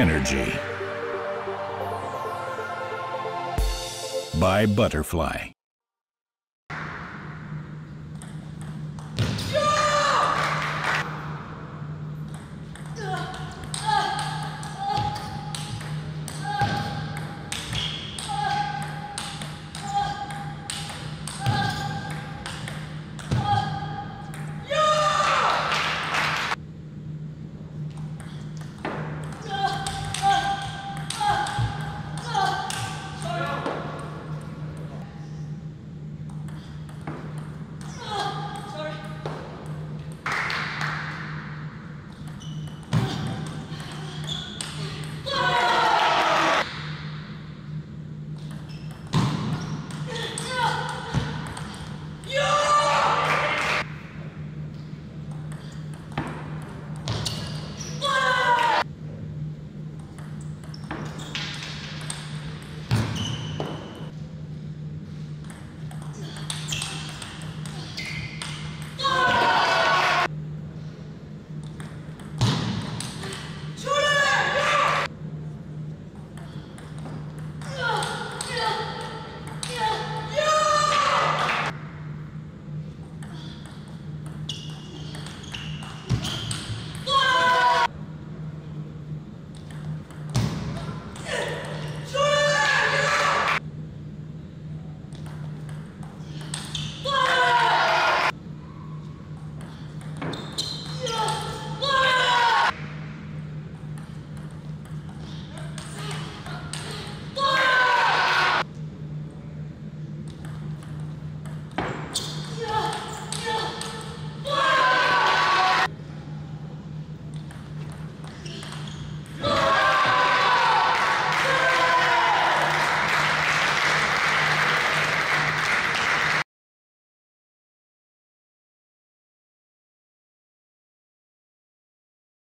Energy by Butterfly.